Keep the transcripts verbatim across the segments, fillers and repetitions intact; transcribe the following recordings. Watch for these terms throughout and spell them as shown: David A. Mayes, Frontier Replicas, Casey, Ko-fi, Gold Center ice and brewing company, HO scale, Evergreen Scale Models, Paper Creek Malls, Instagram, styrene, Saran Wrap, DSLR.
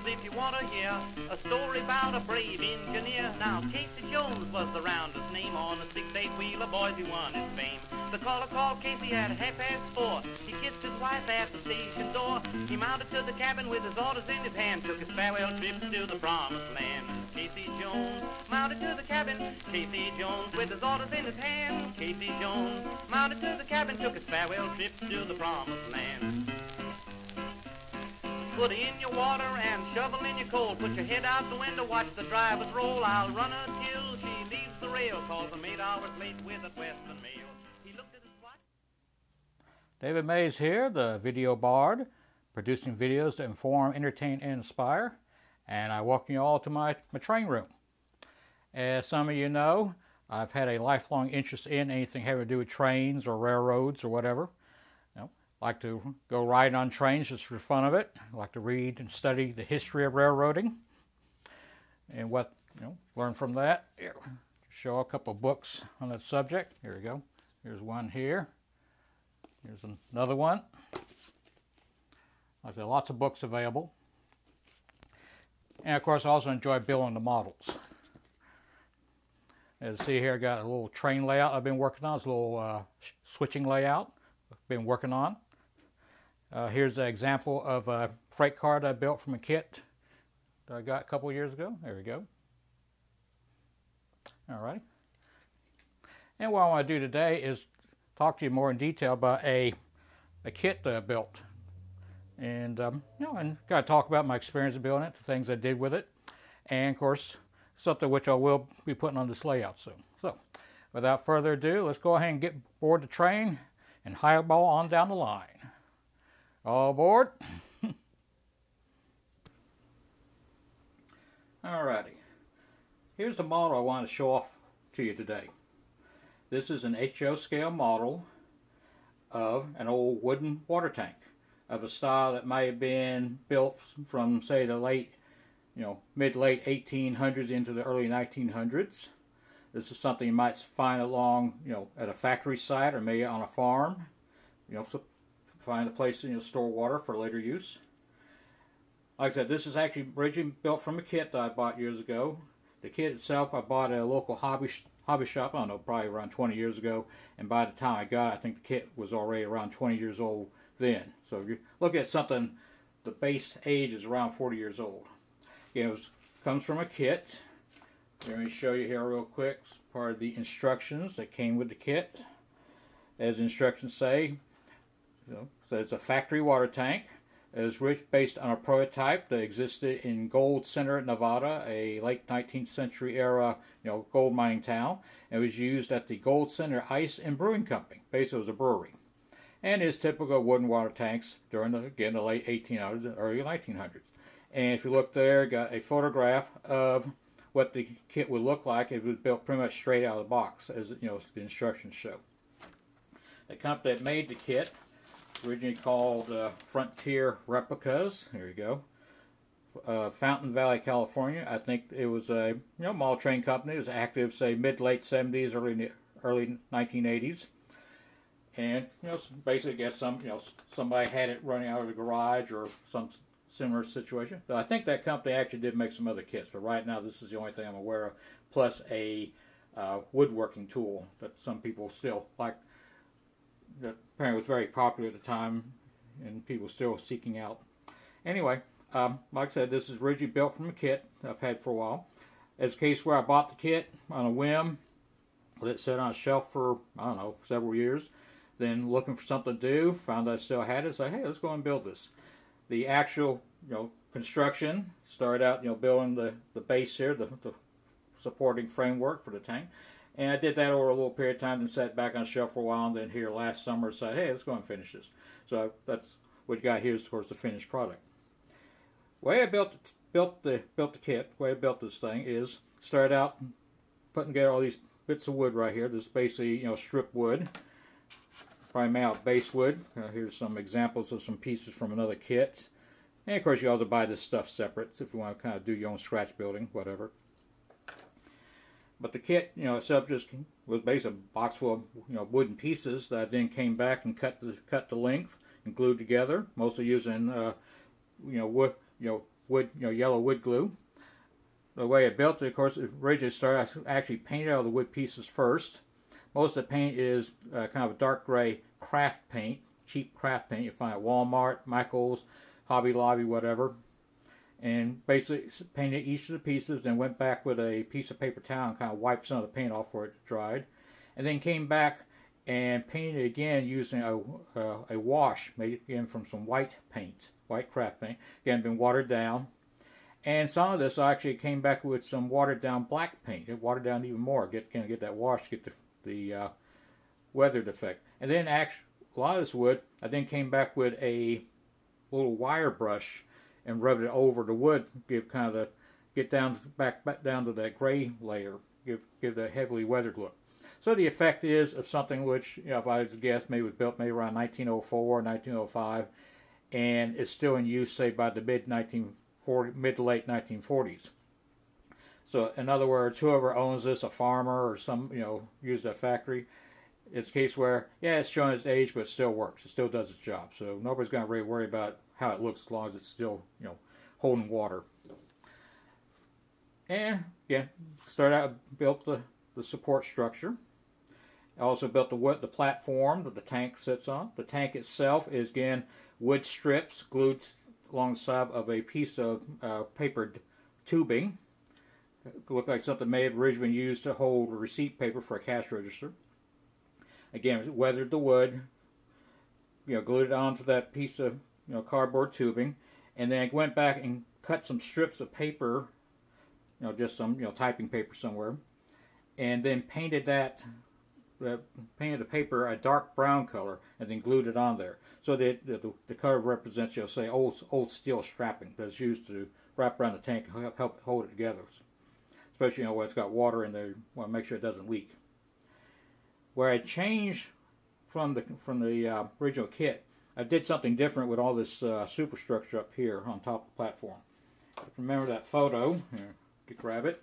Cause if you want to hear a story about a brave engineer, now Casey Jones was the rounder's name. On a six-eight wheeler, boys, he won his fame. The caller called Casey at half past four. He kissed his wife at the station door. He mounted to the cabin with his orders in his hand, took his farewell trip to the promised land. Casey Jones mounted to the cabin. Casey Jones with his orders in his hand. Casey Jones mounted to the cabin, took his farewell trip to the promised land. Put in your water and shovel in your coal. Put your head out the window, watch the drivers roll. I'll run her till she leaves the rail, cause I'm eight hours late with a Western mail. He looked at his watch. David Mayes here, the video bard, producing videos to inform, entertain, and inspire. And I welcome you all to my, my train room. As some of you know, I've had a lifelong interest in anything having to do with trains or railroads or whatever. You know, I like to go riding on trains just for the fun of it. I like to read and study the history of railroading and what, you know, learn from that. Here, show a couple books on that subject. Here we go. Here's one here. Here's another one. Like there are lots of books available. And of course I also enjoy building the models. As you see here, I got a little train layout I've been working on. It's a little uh, switching layout I've been working on. Uh, here's an example of a freight car that I built from a kit that I got a couple years ago. There we go. Alright. And what I want to do today is talk to you more in detail about a, a kit that I built. And um, you know, and got to talk about my experience of building it, the things I did with it, and of course something which I will be putting on this layout soon. So, without further ado, let's go ahead and get aboard the train and highball on down the line. All aboard! Alrighty, here's the model I want to show off to you today. This is an H O scale model of an old wooden water tank, of a style that may have been built from, say, the late, you know, mid-late eighteen hundreds into the early nineteen hundreds. This is something you might find along, you know, at a factory site or maybe on a farm. You know, so find a place to, you know, store water for later use. Like I said, this is actually originally built from a kit that I bought years ago. The kit itself I bought at a local hobby sh hobby shop, I don't know, probably around twenty years ago. And by the time I got it, I think the kit was already around twenty years old then. So if you look at something, the base age is around forty years old. It was, comes from a kit. Let me show you here real quick part of the instructions that came with the kit. As instructions say, you know, so it's a factory water tank. It was based on a prototype that existed in Gold Center, Nevada, a late nineteenth century era, you know, gold mining town. It was used at the Gold Center Ice and Brewing Company. Basically, it was a brewery. And is typical wooden water tanks during, the, again, the late eighteen hundreds and early nineteen hundreds. And if you look there, got a photograph of what the kit would look like if it was built pretty much straight out of the box, as, you know, the instructions show. The company that made the kit, originally called uh, Frontier Replicas, here you go, uh, Fountain Valley, California. I think it was a, you know, mall train company. It was active, say, mid-late seventies, early early nineteen eighties. And, you know, basically, I guess some, you know, somebody had it running out of the garage or some similar situation. So I think that company actually did make some other kits, but right now this is the only thing I'm aware of, plus a uh, woodworking tool that some people still like, that apparently was very popular at the time and people still seeking out. Anyway, um, like I said, this is originally built from a kit I've had for a while. It's a case where I bought the kit on a whim, let it sit on a shelf for, I don't know, several years. Then looking for something to do, found I still had it, so hey, let's go and build this. The actual, you know, construction started out, you know, building the, the base here, the, the supporting framework for the tank. And I did that over a little period of time, then sat back on the shelf for a while, and then here last summer said, hey, let's go and finish this. So that's what you got here is, of course, the finished product. The way I built, built, the, built the kit, the way I built this thing is, started out putting together all these bits of wood right here. This is basically, you know, strip wood. Probably made out of basswood. Uh, here's some examples of some pieces from another kit. And of course you also buy this stuff separate if you want to kind of do your own scratch building, whatever. But the kit, you know, itself just was basically a box full of, you know, wooden pieces that I then came back and cut the cut the length and glued together, mostly using uh, you know, wood, you know, wood, you know, yellow wood glue. The way I built it, of course, originally started, I actually painted all the wood pieces first. Most of the paint is uh, kind of a dark gray craft paint, cheap craft paint you find at Walmart, Michael's, Hobby Lobby, whatever. And basically painted each of the pieces, then went back with a piece of paper towel and kind of wiped some of the paint off where it dried. And then came back and painted again using a, uh, a wash made again from some white paint, white craft paint. Again, been watered down. And some of this I actually came back with some watered down black paint. It watered down even more, get, kind of get that wash, get the, the uh, weathered effect. And then actually, a lot of this wood, I then came back with a little wire brush and rubbed it over the wood, give kind of the, get down back, back down to that gray layer, give give the heavily weathered look. So the effect is of something which, you know, if I was to guess, maybe was built maybe around nineteen oh four, nineteen oh five, and is still in use, say, by the mid nineteen forty, mid to late nineteen forties. So in other words, whoever owns this, a farmer or some, you know, used a factory, it's a case where, yeah, it's showing its age, but it still works. It still does its job. So nobody's going to really worry about how it looks as long as it's still, you know, holding water. And again, started out, built the, the support structure. I also built the wood, the platform that the tank sits on. The tank itself is, again, wood strips glued alongside of a piece of uh, paper tubing. It looked like something may have originally been used to hold receipt paper for a cash register. Again, weathered the wood, you know, glued it onto that piece of, you know, cardboard tubing, and then went back and cut some strips of paper, you know, just some, you know, typing paper somewhere, and then painted that, uh, painted the paper a dark brown color, and then glued it on there. So that the, the color represents, you know, say old old steel strapping that's used to wrap around the tank and help, help hold it together. Especially, you know, when it's got water in there, you want to make sure it doesn't leak. Where I changed from the from the uh, original kit, I did something different with all this uh, superstructure up here on top of the platform. If you remember that photo, here, you grab it.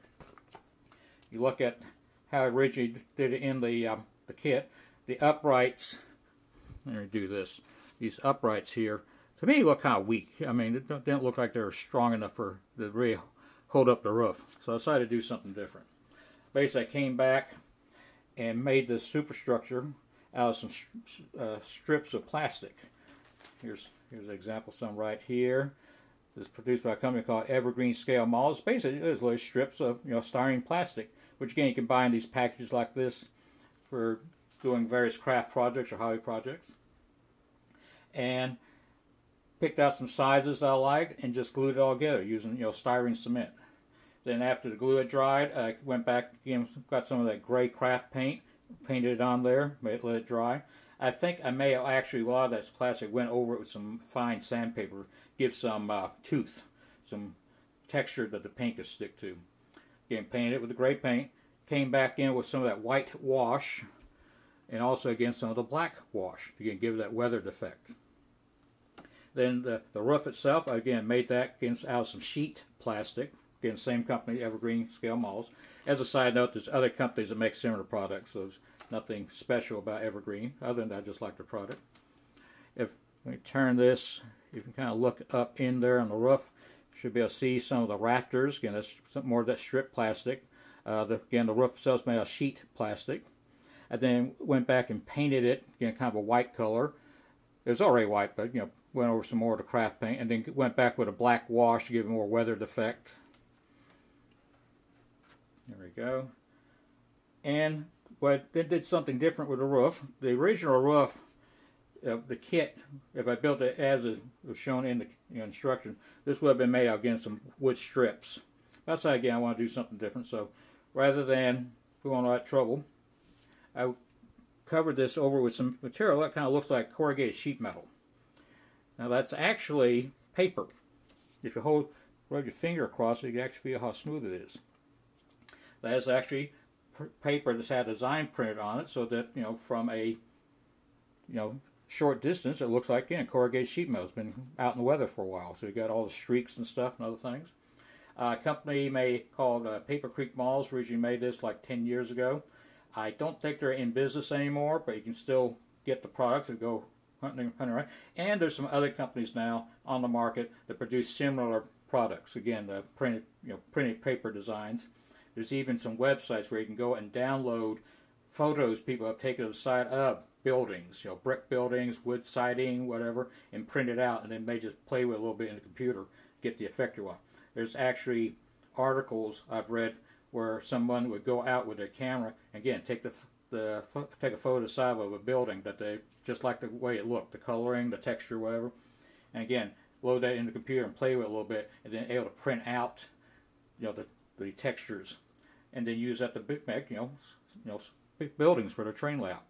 You look at how I originally did it in the um, the kit. The uprights. Let me do this. These uprights here, to me, look kind of weak. I mean, it didn't look like they were strong enough for to really hold up the roof. So I decided to do something different. Basically, I came back and made this superstructure out of some uh, strips of plastic. Here's here's an example, some right here. This is produced by a company called Evergreen Scale Models. Basically, it's little strips of, you know, styrene plastic, which again you can buy in these packages like this for doing various craft projects or hobby projects. And picked out some sizes that I liked and just glued it all together using, you know, styrene cement. Then after the glue had dried, I went back again, got some of that gray craft paint, painted it on there, made it, let it dry. I think I may have actually, a lot of that plastic went over it with some fine sandpaper, give some uh, tooth, some texture that the paint could stick to. Again, painted it with the gray paint, came back in with some of that white wash, and also again some of the black wash, to give it that weathered effect. Then the, the roof itself, again, made that again, out of some sheet plastic. Again, same company, Evergreen Scale Malls. As a side note, there's other companies that make similar products, so there's nothing special about Evergreen, other than I just like the product. If we turn this, you can kind of look up in there on the roof. You should be able to see some of the rafters. Again, that's some more of that strip plastic. Uh, the, again, the roof itself is made of sheet plastic. I then went back and painted it, again, kind of a white color. It was already white, but, you know, went over some more of the craft paint, and then went back with a black wash to give it more weathered effect. There we go. And but they did something different with the roof. The original roof, uh, the kit, if I built it as it was shown in the, you know, instruction, this would have been made out again some wood strips. That's how, again, I want to do something different. So rather than going all that trouble, I covered this over with some material that kind of looks like corrugated sheet metal. Now that's actually paper. If you hold, rub your finger across it, you can actually feel how smooth it is. That is actually paper that's had a design printed on it, so that, you know, from a, you know, short distance, it looks like, again, corrugated sheet metal. It's been out in the weather for a while, so you got all the streaks and stuff and other things. Uh, a company made, called uh, Paper Creek Malls, originally made this like ten years ago. I don't think they're in business anymore, but you can still get the products and go hunting, hunting around. And there's some other companies now on the market that produce similar products. Again, the printed, you know, printed paper designs. There's even some websites where you can go and download photos people have taken of the side of buildings, you know, brick buildings, wood siding, whatever, and print it out, and then they just play with it a little bit in the computer, get the effect you want. There's actually articles I've read where someone would go out with their camera, again, take the the take a photo of the side of a building that they just like the way it looked, the coloring, the texture, whatever, and again, load that in the computer and play with it a little bit, and then able to print out, you know, the the textures, and then use that to make, you know, you know, buildings for their train layout.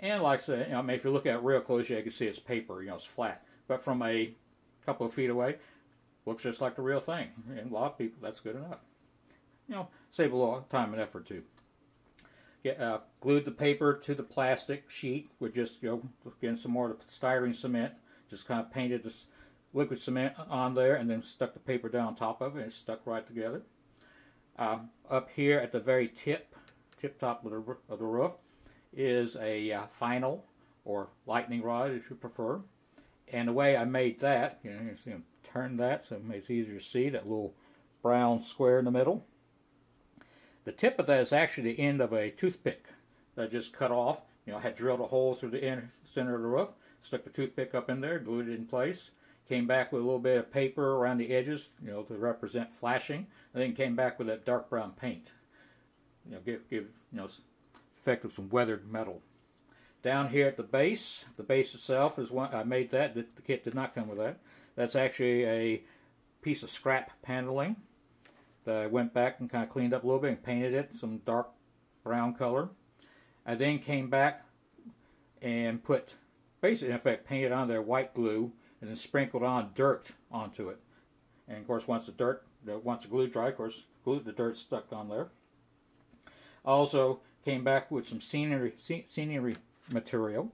And like I said, you know, I mean, if you look at it real closely, you can see it's paper, you know, it's flat. But from a couple of feet away, looks just like the real thing. And a lot of people, that's good enough. You know, save a lot of time and effort too. Get, uh, glued the paper to the plastic sheet with just, you know, again, some more of the styrene cement. Just kind of painted this liquid cement on there and then stuck the paper down on top of it, and it stuck right together. Um, up here at the very tip, tip top of the, of the roof, is a uh, final or lightning rod, if you prefer. And the way I made that, you know, you see them turn that so it makes it easier to see that little brown square in the middle. The tip of that is actually the end of a toothpick that I just cut off. You know, I had drilled a hole through the inner center of the roof, stuck the toothpick up in there, glued it in place, came back with a little bit of paper around the edges, you know, to represent flashing, and then came back with that dark brown paint. You know, give, give you know, effect of some weathered metal. Down here at the base, the base itself is one I made that. The kit did not come with that. That's actually a piece of scrap paneling that I went back and kind of cleaned up a little bit and painted it some dark brown color. I then came back and put, basically in effect, painted on there white glue and then sprinkled on dirt onto it. And of course, once the dirt, once the glue dried, of course, glue, the dirt stuck on there. Also came back with some scenery, scenery material,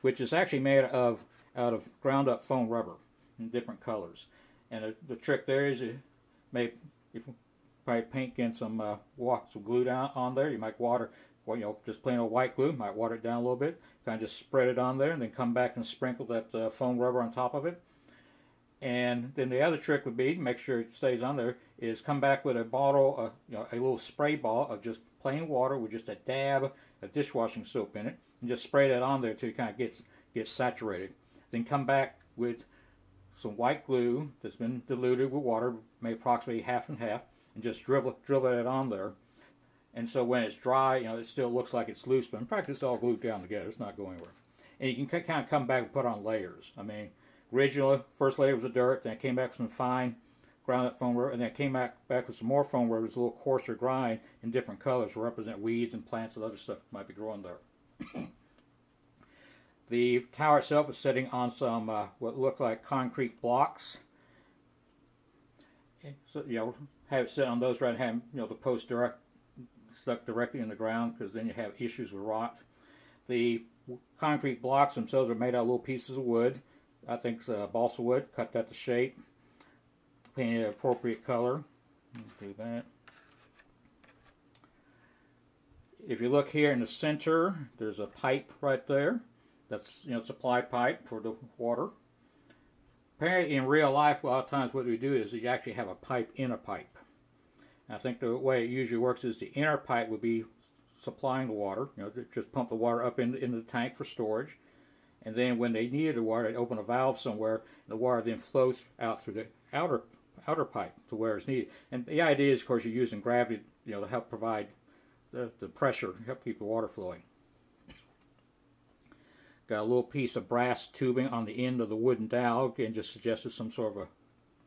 which is actually made of out of ground up foam rubber in different colors. And the, the trick there is you may if you probably paint in some uh, some glue down on there. You might water, well, you know, just plain old white glue. Might water it down a little bit, kind of just spread it on there, and then come back and sprinkle that uh, foam rubber on top of it. And then the other trick would be, make sure it stays on there, is come back with a bottle, uh, you know, a little spray ball of just plain water with just a dab of dishwashing soap in it, and just spray that on there till it kind of gets, gets saturated. Then come back with some white glue that's been diluted with water, maybe approximately half and half, and just dribble, dribble it on there. And so when it's dry, you know, it still looks like it's loose, but in fact it's all glued down together. It's not going anywhere. And you can kind of come back and put on layers. I mean, originally, first layer was the dirt, then I came back with some fine ground up foam rubber, and then I came back, back with some more foam rubber, with a little coarser grind in different colors to represent weeds and plants and other stuff that might be growing there. The tower itself is sitting on some uh, what look like concrete blocks. So, you know, have it sit on those rather than have, you know, the post direct, stuck directly in the ground, because then you have issues with rot. The concrete blocks themselves are made out of little pieces of wood. I think it's uh, balsa wood. Cut that to shape, paint it an appropriate color. Do that. If you look here in the center, there's a pipe right there. That's, you know, supply pipe for the water. Apparently, in real life, a lot of times what we do is you actually have a pipe in a pipe. And I think the way it usually works is the inner pipe would be supplying the water. You know, just pump the water up in, into the tank for storage. And then when they needed the water, they'd open a valve somewhere, and the water then flows out through the outer outer pipe to where it's needed. And the idea is, of course, you're using gravity, you know, to help provide the, the pressure, help keep the water flowing. Got a little piece of brass tubing on the end of the wooden dowel, and just suggested some sort of a,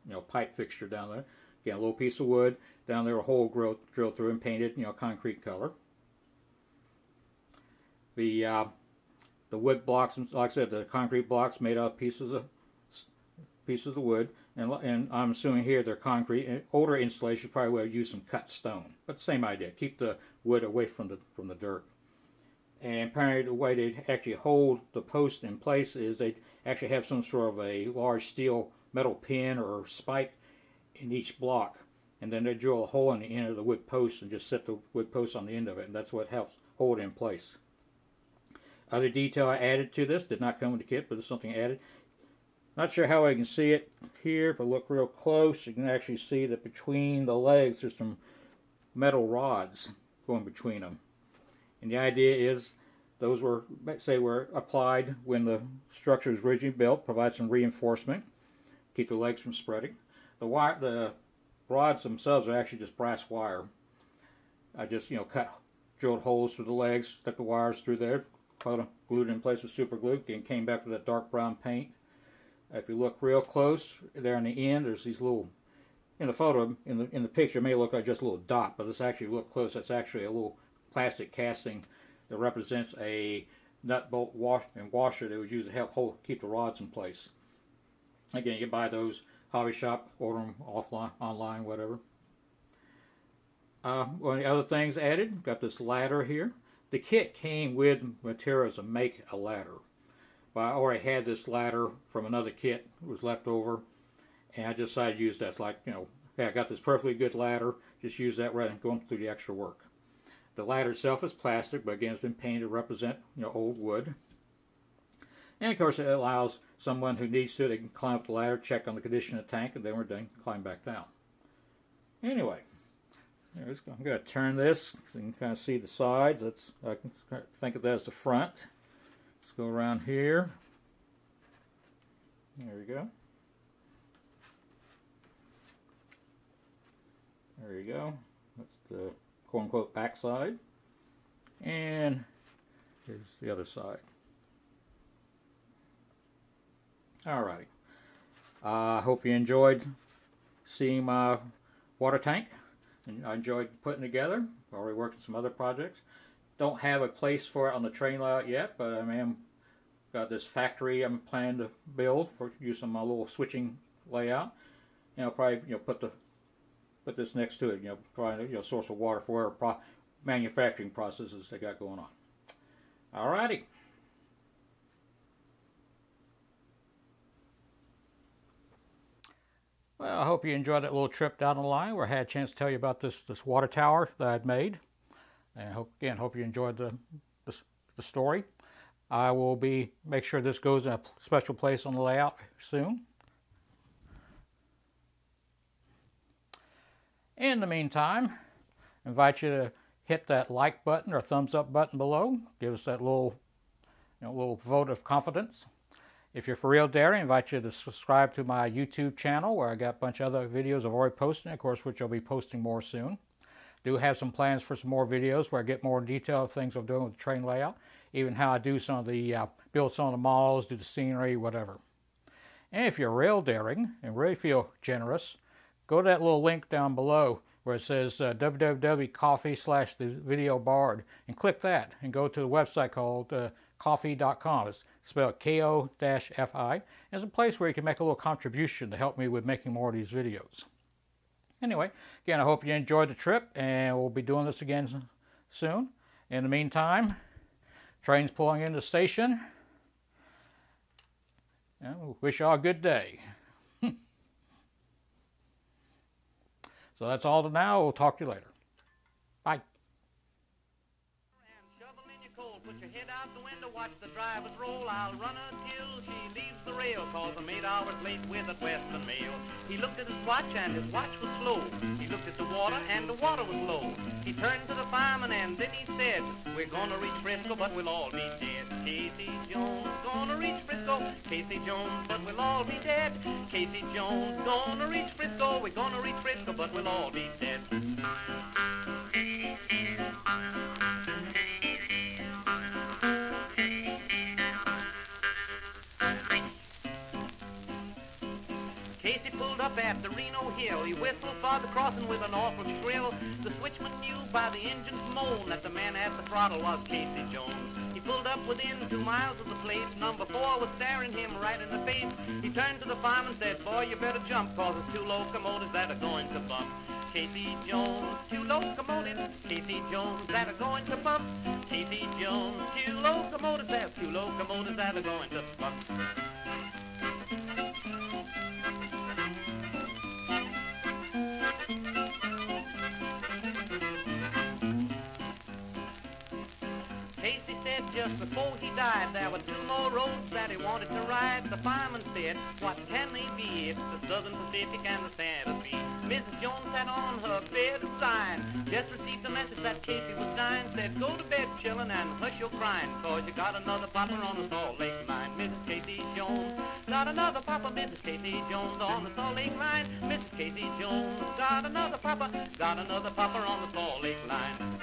you know, pipe fixture down there. Again, a little piece of wood down there, a hole drilled, drilled through and painted, you know, concrete color. The uh, The wood blocks, like I said, the concrete blocks made out of pieces of pieces of wood, and, and I'm assuming here they're concrete. And older installations probably would use some cut stone, but same idea. Keep the wood away from the from the dirt. And apparently, the way they actually hold the post in place is they actually have some sort of a large steel metal pin or spike in each block, and then they drill a hole in the end of the wood post and just set the wood post on the end of it, and that's what helps hold it in place. Other detail I added to this, did not come with the kit, but it's something I added. Not sure how I can see it here, but look real close. You can actually see that between the legs there's some metal rods going between them. And the idea is those were, say, were applied when the structure was originally built, provide some reinforcement, keep the legs from spreading. The wire, the rods themselves are actually just brass wire. I just, you know, cut, drilled holes through the legs, stuck the wires through there, glued it in place with super glue, and came back with that dark brown paint. If you look real close, there in the end, there's these little, in the photo, in the, in the picture, it may look like just a little dot, but let's actually look close. That's actually a little plastic casting that represents a nut, bolt, wash, and washer that was used to help hold, keep the rods in place. Again, you can buy those hobby shop, order them offline, online, whatever. Uh, one of the other things added, got this ladder here. The kit came with materials to make a ladder. But I already had this ladder from another kit that was left over, and I just decided to use that. It's like, you know, hey, I got this perfectly good ladder, just use that rather than going through the extra work. The ladder itself is plastic, but again, it's been painted to represent, you know, old wood. And of course, it allows someone who needs to, they can climb up the ladder, check on the condition of the tank, and then we're done, climb back down. Anyway, I'm going to turn this so you can kind of see the sides. That's, I can think of that as the front. Let's go around here. There we go. There you go. That's the quote-unquote back side. And here's the other side. Alrighty. I uh, hope you enjoyed seeing my water tank. And I enjoyed putting it together. I already worked on some other projects. Don't have a place for it on the train layout yet, but I mean, got this factory I'm planning to build for use on my little switching layout. And I'll probably, you know, put the put this next to it. You know, probably, you know, source of water for our manufacturing processes they got going on. Alrighty. Well, I hope you enjoyed that little trip down the line where I had a chance to tell you about this, this water tower that I'd made. And hope, again, hope you enjoyed the, the, the story. I will be make sure this goes in a special place on the layout soon. In the meantime, I invite you to hit that like button or thumbs up button below. Give us that little, you know, little vote of confidence. If you're for real dairy, I invite you to subscribe to my YouTube channel where I got a bunch of other videos I've already posted, of course, which I'll be posting more soon. Do have some plans for some more videos where I get more detailed things I'm doing with the train layout, even how I do some of the, uh, build some of the models, do the scenery, whatever. And if you're real daring and really feel generous, go to that little link down below where it says uh, w w w dot ko fi slash the video bard and click that and go to the website called uh, ko fi dot com. It's spelled K O F I. It's a place where you can make a little contribution to help me with making more of these videos. Anyway, again, I hope you enjoyed the trip, and we'll be doing this again soon. In the meantime, train's pulling into the station. And we wish y'all a good day. So that's all for now. We'll talk to you later. Bye. Put your head out the window, watch the drivers roll. I'll run until she leaves the rail, cause I'm eight hours late with a Western mail. He looked at his watch and his watch was slow. He looked at the water and the water was low. He turned to the fireman and then he said, we're gonna reach Frisco, but we'll all be dead. Casey Jones gonna reach Frisco, Casey Jones, but we'll all be dead. Casey Jones gonna reach Frisco, we're gonna reach Frisco, but we'll all be dead. At the Reno Hill, he whistled for the crossing with an awful shrill. The switchman knew by the engine's moan that the man at the throttle was Casey Jones. He pulled up within two miles of the place. Number four was staring him right in the face. He turned to the fireman and said, boy, you better jump, cause there's two locomotives that are going to bump. Casey Jones, two locomotives, Casey Jones that are going to bump. Casey Jones, two locomotives, there's two locomotives that are going to bump. just before he died, there were two more roads that he wanted to ride. The fireman said, what can they be? It's the Southern Pacific and the Santa Fe. Missus Jones sat on her bed of sign, just received the message that Casey was dying. Said, go to bed, chillin', and hush your crying, cause you got another popper on the Salt Lake Mine. Missus Casey Jones got another popper, Missus Casey Jones on the Salt Lake Mine. Missus Casey Jones got another popper, got another popper on the Salt Lake Line.